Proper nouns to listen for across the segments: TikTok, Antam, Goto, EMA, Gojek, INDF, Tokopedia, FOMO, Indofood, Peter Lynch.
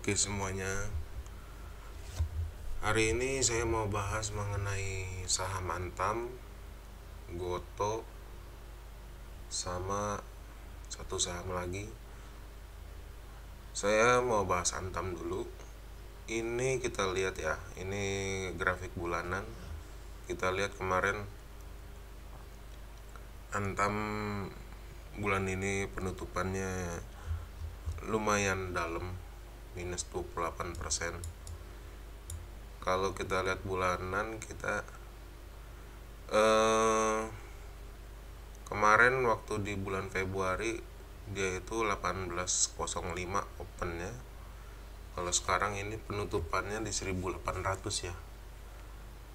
Oke semuanya, hari ini saya mau bahas mengenai saham Antam, Goto, sama satu saham lagi. Saya mau bahas Antam dulu. Ini kita lihat ya, ini grafik bulanan. Kita lihat kemarin Antam bulan ini penutupannya lumayan dalam, minus 28%. Kalau kita lihat bulanan, kita kemarin waktu di bulan Februari dia itu 18.05 opennya. Kalau sekarang ini penutupannya di 1.800 ya.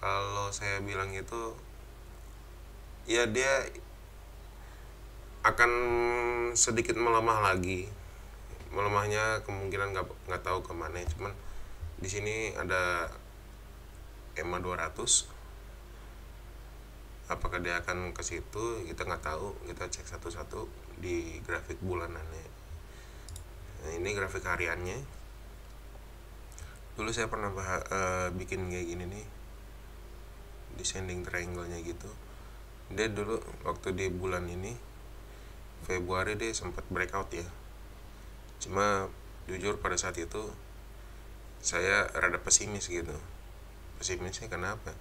Kalau saya bilang itu ya, dia akan sedikit melemah lagi. Melemahnya kemungkinan nggak tahu kemana, cuman di sini ada EMA 200, apakah dia akan ke situ kita nggak tahu. Kita cek satu-satu di grafik bulanannya. Nah, ini grafik hariannya. Dulu saya pernah bikin kayak gini nih, descending triangle-nya gitu. Dia dulu waktu di bulan ini Februari dia sempat breakout ya, cuma jujur pada saat itu saya rada pesimis gitu. Pesimisnya kenapa?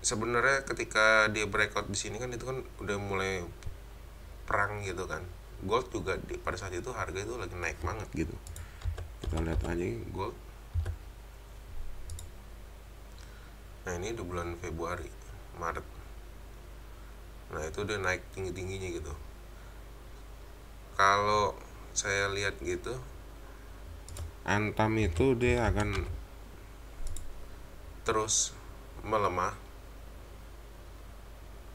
Sebenarnya ketika dia breakout di sini kan itu kan udah mulai perang gitu kan. Gold juga pada saat itu harga itu lagi naik banget gitu. Kita lihat aja gold. Nah ini di bulan Februari, Maret. Nah itu udah naik tinggi-tingginya gitu. Kalau saya lihat gitu, Antam itu dia akan terus melemah,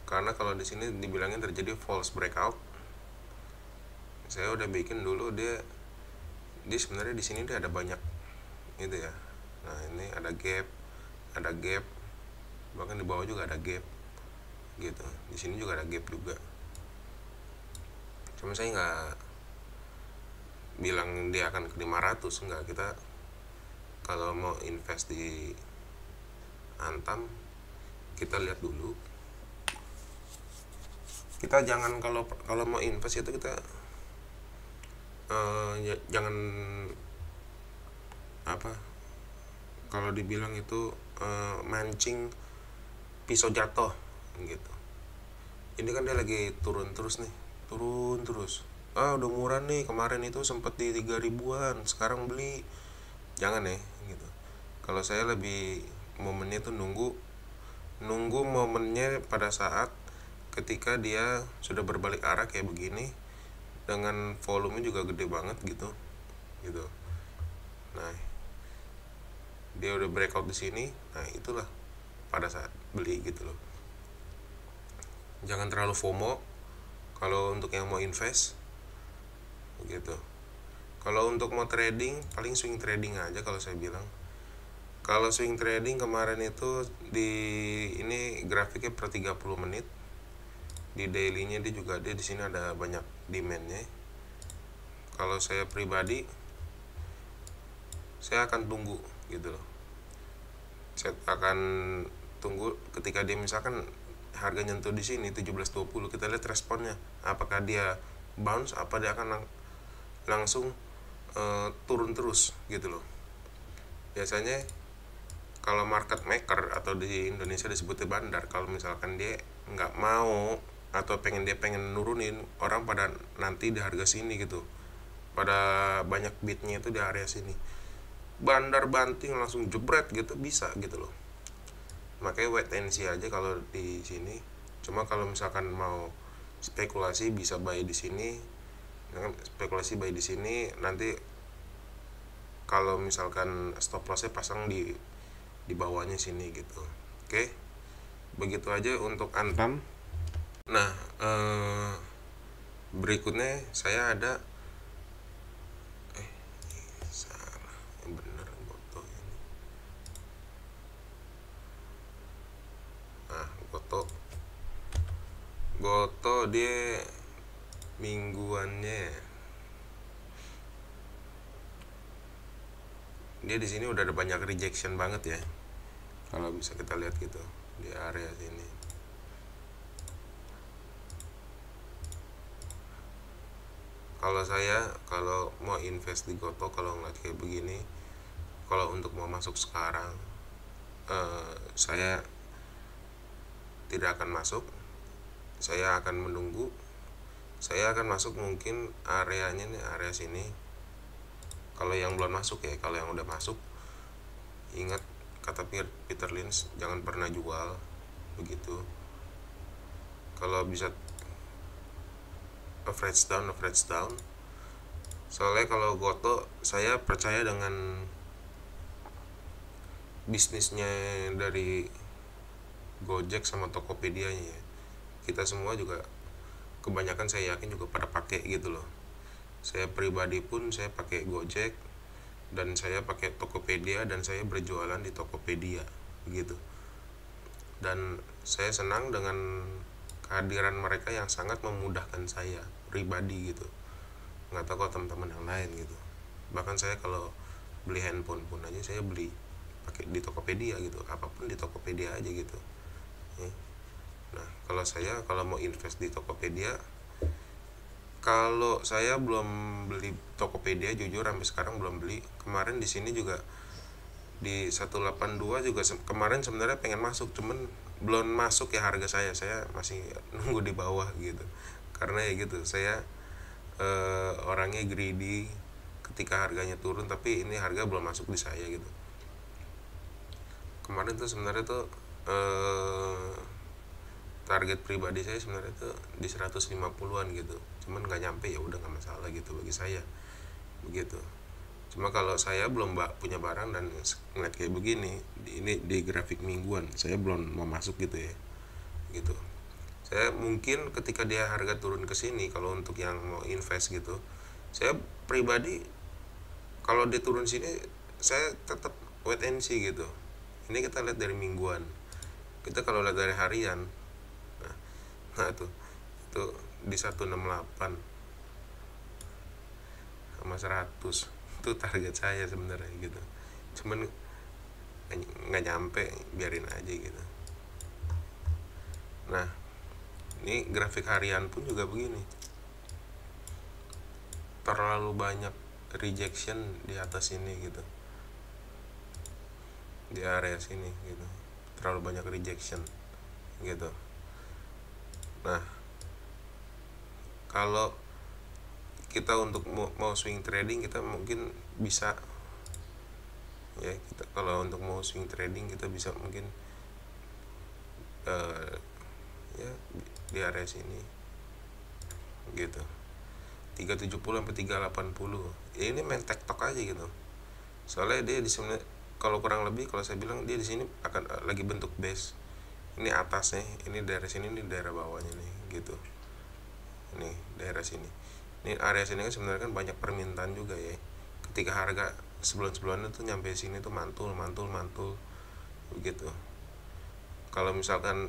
karena kalau di sini dibilangin terjadi false breakout. Saya udah bikin dulu dia sebenarnya di sini dia ada banyak gitu ya. Nah ini ada gap, bahkan di bawah juga ada gap gitu. Di sini juga ada gap juga, cuma saya nggak bilang dia akan ke 500, enggak. Kita kalau mau invest di Antam kita lihat dulu. Kita jangan, kalau mau invest itu kita jangan apa, kalau dibilang itu mancing pisau jatuh gitu. Ini kan dia lagi turun terus nih, turun terus. Ah udah murah nih, kemarin itu sempet di 3.000-an, sekarang beli. Jangan ya gitu. Kalau saya lebih momennya tuh nunggu momennya pada saat ketika dia sudah berbalik arah kayak begini, dengan volume juga gede banget gitu. Nah dia udah breakout di sini, nah itulah pada saat beli gitu loh. Jangan terlalu FOMO kalau untuk yang mau invest begitu. Kalau untuk mau trading, paling swing trading aja kalau saya bilang. Kalau swing trading kemarin itu ini grafiknya per 30 menit. Di dailynya dia juga ada, di sini ada banyak demandnya. Kalau saya pribadi, saya akan tunggu gitu loh. Saya akan tunggu ketika dia misalkan harga nyentuh di sini 17.20, kita lihat responnya, apakah dia bounce, apa dia akan langsung turun terus gitu loh. Biasanya kalau market maker atau di Indonesia disebutnya bandar, kalau misalkan dia nggak mau atau dia pengen nurunin, orang pada nanti di harga sini gitu, pada banyak bidnya itu di area sini, bandar banting langsung jebret gitu, bisa gitu loh. Makanya wait and see aja kalau di sini. Cuma kalau misalkan mau spekulasi bisa buy di sini. Spekulasi buy di sini, nanti kalau misalkan stop lossnya pasang di bawahnya sini gitu. Oke. Begitu aja untuk Antam. Nah, berikutnya saya ada Goto. Dia mingguannya dia di sini udah ada banyak rejection banget ya. Kalau bisa kita lihat gitu di area sini. Kalau saya kalau mau invest di Goto, kalau ngeliat kayak begini, kalau untuk mau masuk sekarang, saya tidak akan masuk. Saya akan menunggu. Saya akan masuk mungkin areanya nih, area sini. Kalau yang belum masuk ya, kalau yang udah masuk, ingat kata Peter Lynch, jangan pernah jual begitu. Kalau bisa average down, soalnya kalau Goto saya percaya dengan bisnisnya dari Gojek sama Tokopedia nya ya. Kita semua juga kebanyakan saya yakin juga pada pakai gitu loh. Saya pribadi pun saya pakai Gojek dan saya pakai Tokopedia dan saya berjualan di Tokopedia begitu. Dan saya senang dengan kehadiran mereka yang sangat memudahkan saya pribadi gitu. Nggak tahu kalau teman-teman yang lain gitu. Bahkan saya kalau beli handphone pun aja saya beli pakai di Tokopedia gitu. Apapun di Tokopedia aja gitu. Nah, kalau saya kalau mau invest di Tokopedia, kalau saya belum beli Tokopedia, jujur sampai sekarang belum beli. Kemarin di sini juga di 182 juga kemarin sebenarnya pengen masuk, cuman belum masuk ya harga saya. Saya masih nunggu di bawah gitu. Karena ya gitu, saya orangnya greedy ketika harganya turun, tapi ini harga belum masuk di saya gitu. Kemarin tuh sebenarnya tuh target pribadi saya sebenarnya tuh di 150-an gitu. Cuman nggak nyampe ya udah nggak masalah gitu bagi saya. Begitu. Cuma kalau saya belum punya barang dan ngeliat kayak begini, ini di grafik mingguan, saya belum mau masuk gitu ya. Gitu. Saya mungkin ketika dia harga turun ke sini kalau untuk yang mau invest gitu, saya pribadi kalau dia turun sini saya tetap wait and see gitu. Ini kita lihat dari mingguan. Kita kalau lihat dari harian, nah itu di 168 sama 100 itu target saya sebenarnya gitu, cuman nggak nyampe, biarin aja gitu. Nah ini grafik harian pun juga begini, terlalu banyak rejection di atas ini gitu, di area sini gitu, terlalu banyak rejection gitu. Nah, kalau kita untuk mau swing trading kita mungkin bisa ya, kita kalau untuk mau swing trading kita bisa mungkin ya di area sini gitu 370 sampai 380 ya, ini main TikTok aja gitu. Soalnya dia di sini kalau kurang lebih kalau saya bilang dia di sini akan lagi bentuk base. Ini atasnya, ini daerah sini, ini daerah bawahnya nih, gitu. Ini daerah sini. Ini area sini kan sebenarnya kan banyak permintaan juga ya. Ketika harga sebelum-sebelumnya tuh nyampe sini tuh mantul begitu. Kalau misalkan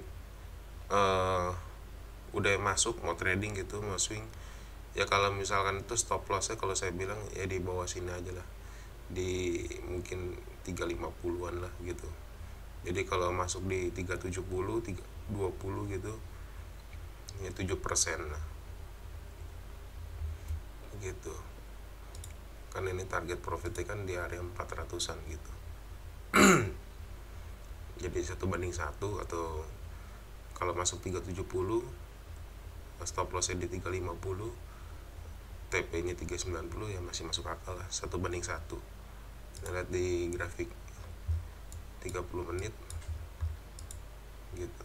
udah masuk mau trading gitu, mau swing, ya kalau misalkan itu stop lossnya kalau saya bilang ya di bawah sini aja lah. Di mungkin 350-an lah gitu. Jadi kalau masuk di 370, 320 gitu, ya 7% lah. Gitu. Kan ini target profitnya kan di area 400-an gitu. Jadi 1:1 atau kalau masuk 370, stop lossnya di 350, TP-nya 390 ya masih masuk akal lah, 1:1. Kita lihat di grafik 30 menit gitu.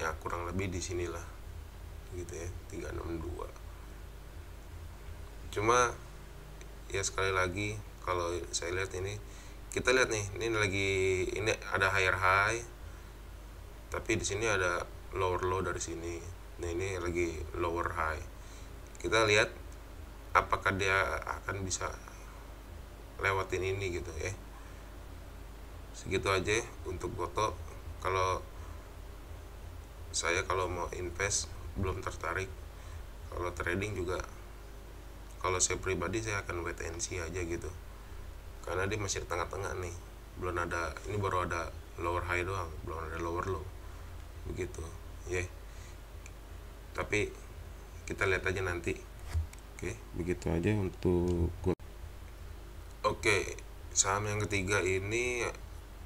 Ya kurang lebih di sinilah gitu ya, 362. Cuma ya sekali lagi kalau saya lihat ini, kita lihat nih, ini lagi ini ada higher high tapi di sini ada lower low dari sini. Nah, ini lagi lower high. Kita lihat apakah dia akan bisa lewatin ini gitu ya. Segitu aja untuk Goto. Kalau saya kalau mau invest belum tertarik, kalau trading juga Kalau saya pribadi saya akan wait and see aja gitu, karena dia masih tengah-tengah nih, belum ada, ini baru ada lower high doang, belum ada lower low begitu ya. Tapi kita lihat aja nanti. Oke, begitu aja untuk Oke, saham yang ketiga ini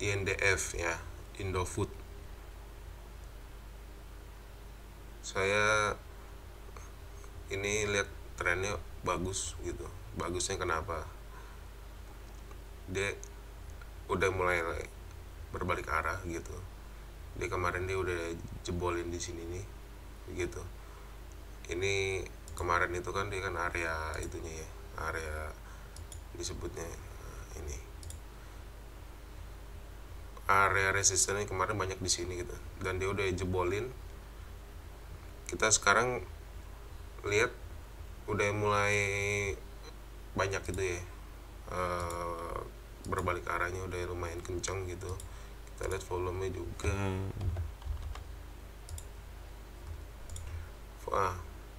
INDF ya, Indofood. Saya ini lihat trennya bagus gitu. Bagusnya kenapa? Dia udah mulai berbalik arah gitu. Dia kemarin dia udah jebolin di sini nih gitu. Ini kemarin itu kan dia kan area itunya ya, area disebutnya ini area resistennya kemarin banyak di sini gitu, dan dia udah jebolin. Kita sekarang lihat udah mulai banyak gitu ya, berbalik arahnya udah lumayan kencang gitu. Kita lihat volumenya juga.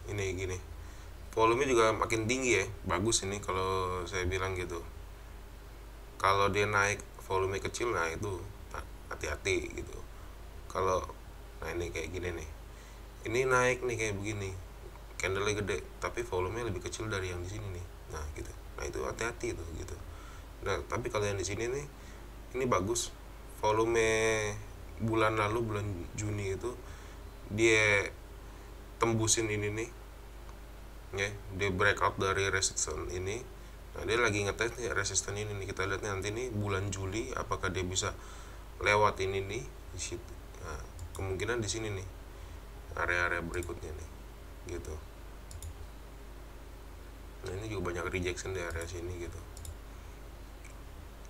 Ini gini, volumenya juga makin tinggi ya, bagus ini kalau saya bilang gitu. Kalau dia naik volume kecil, nah itu hati-hati gitu. Kalau nah ini kayak gini nih, ini naik nih kayak begini, candlenya gede tapi volumenya lebih kecil dari yang di sini nih, nah gitu, nah itu hati-hati itu gitu. Nah tapi kalau yang di sini nih, ini bagus, volume bulan lalu bulan Juni itu dia tembusin ini nih ya, dia breakout dari resisten ini. Nah dia lagi ngetes nih resisten ini nih. Kita lihat nanti nih bulan Juli apakah dia bisa lewat ini nih di situ. Nah, kemungkinan di sini nih area-area berikutnya nih gitu. Nah ini juga banyak rejection di area sini gitu.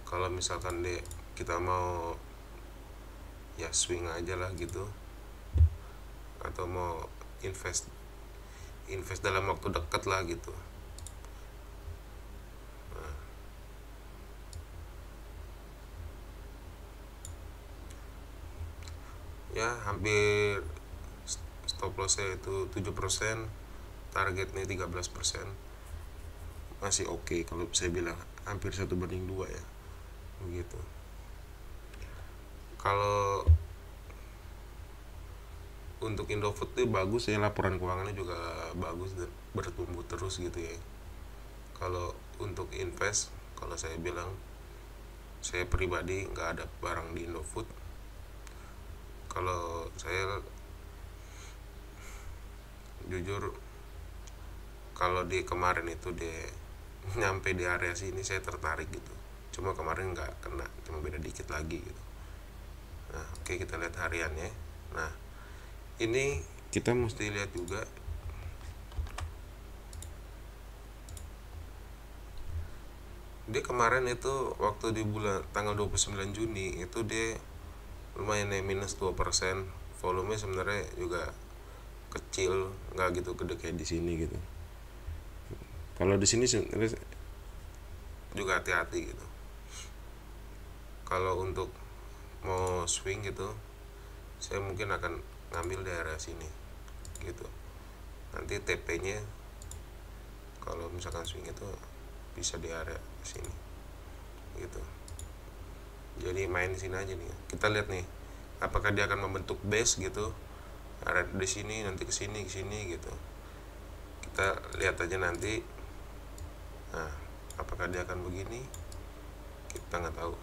Kalau misalkan deh kita mau ya swing aja lah gitu, atau mau invest dalam waktu dekat lah gitu. Nah, ya hampir stop lossnya itu 7%, targetnya 13%, masih oke, kalau saya bilang hampir 1/2 ya begitu. Kalau untuk Indofood itu bagus ya, laporan keuangannya juga bagus dan bertumbuh terus gitu ya. Kalau untuk invest, kalau saya bilang, saya pribadi nggak ada barang di Indofood. Kalau saya jujur, kalau di kemarin itu dia nyampe di area sini saya tertarik gitu. Cuma kemarin nggak kena, cuma beda dikit lagi gitu. Nah, oke, kita lihat hariannya. Nah, ini kita mesti lihat juga dia kemarin itu waktu di bulan tanggal 29 Juni itu dia lumayan ya, minus 2%. Volume sebenarnya juga kecil, nggak gitu gede kayak di sini gitu. Kalau di sini sebenarnya juga hati-hati gitu. Kalau untuk mau swing gitu, saya mungkin akan ngambil daerah sini gitu. Nanti TP nya kalau misalkan swing itu bisa di area sini gitu. Jadi main sini aja nih, kita lihat nih apakah dia akan membentuk base gitu, area di sini nanti ke sini gitu. Kita lihat aja nanti. Nah, apakah dia akan begini kita nggak tahu.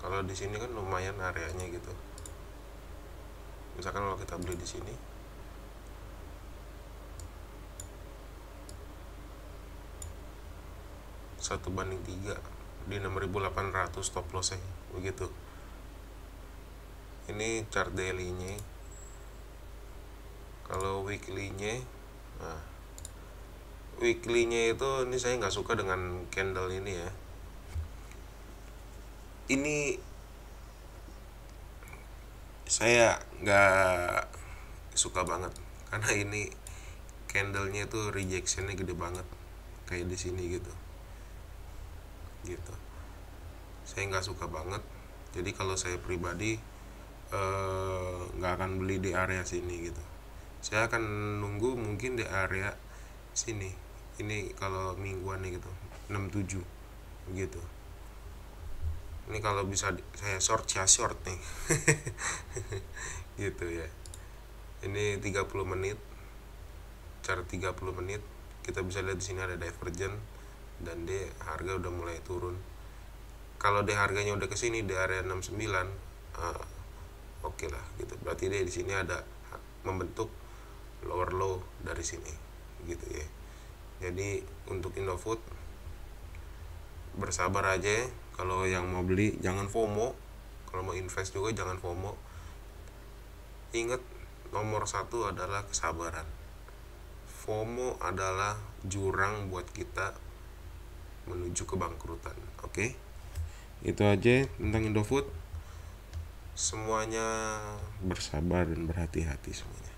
Kalau di sini kan lumayan areanya gitu. Misalkan kalau kita beli di sini, satu banding 3 di 6.800 stop lossnya begitu. Ini chart daily-nya. Kalau weekly-nya, nah weekly-nya itu ini saya nggak suka dengan candle ini ya. Ini saya nggak suka banget karena ini candlenya itu rejectionnya gede banget kayak di sini gitu gitu. Saya nggak suka banget. Jadi kalau saya pribadi nggak akan beli di area sini gitu. Saya akan nunggu mungkin di area sini ini kalau mingguannya gitu 67 gitu. Ini kalau bisa saya short ya short nih gitu ya. Ini 30 menit cara 30 menit kita bisa lihat di sini ada divergen dan D harga udah mulai turun. Kalau D harganya udah kesini di area 69 oke lah gitu, berarti D di sini ada membentuk lower low dari sini gitu ya. Jadi untuk Indofood bersabar aja ya. Kalau yang mau beli jangan FOMO, kalau mau invest juga jangan FOMO. Ingat nomor satu adalah kesabaran. FOMO adalah jurang buat kita menuju ke bangkrutan. Oke, itu aja tentang Indofood. Semuanya bersabar dan berhati-hati semuanya.